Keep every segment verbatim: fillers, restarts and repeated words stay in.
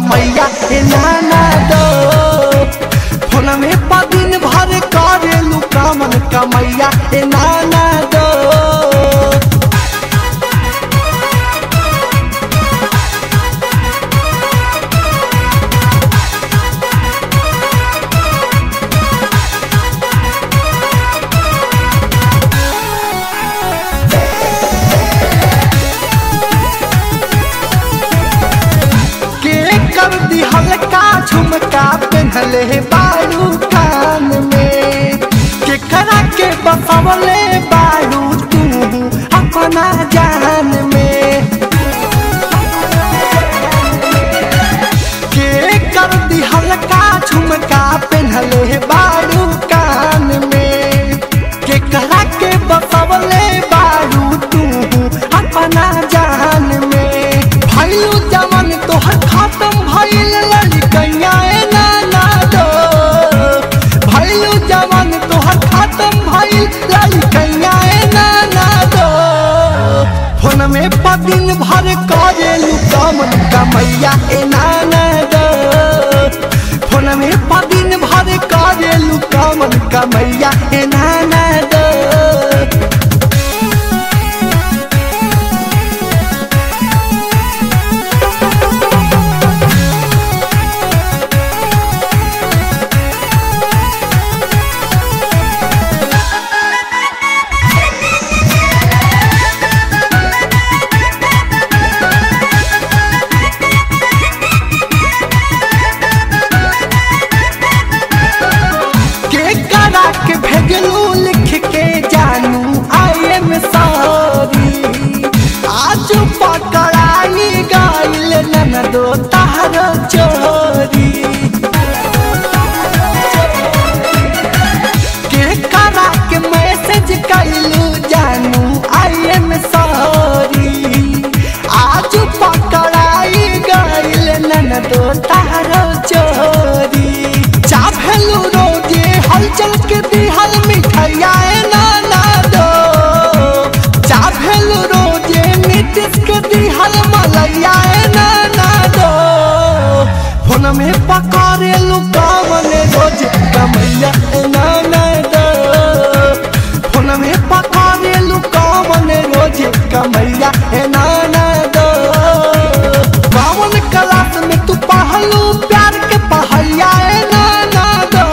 मैया ना दो फोन में पदिन भर करेलू कामन का मैया ना दो। झुमका पहनले बारू कान में के करा के बसवले बारू तू अपना जान में के कर दी हल्का झुमका पहनले बारू कान में के करा के बसवले बारू तू अपना जान में भाईलू जमन तोहर खत्म भइल में पदिन भर करेलू कामन का मैया ना दो फोन में पदिन भर करेलू कामन का मैया ना दो। में पकड़ेलू कामन रोज का मैया ना दो फोन में पकड़ेलू कामन रोज का मैया ना दो। बावन क्लास में तू पहलू प्यार के पहलिया ना दो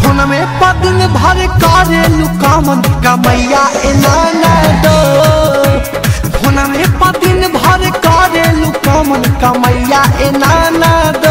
फोन में पदिन भर करेलू कामन का मैया ना दो फोन में पदिन भर करेलू कामन का मैया ना दो।